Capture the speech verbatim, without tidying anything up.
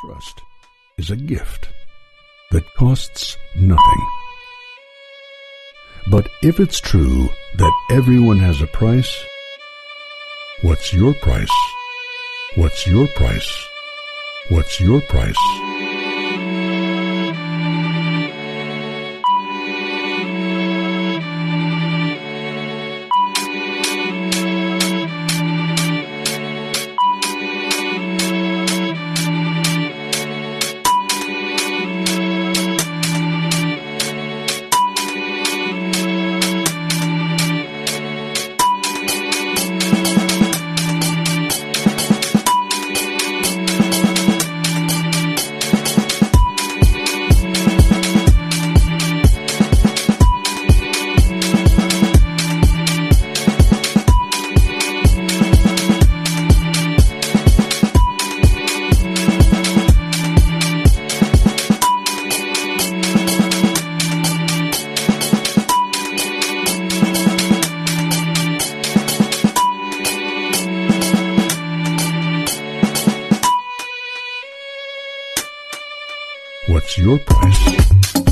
thrust is a gift that costs nothing. But if it's true that everyone has a price, what's your price? What's your price? What's your price? What's your price?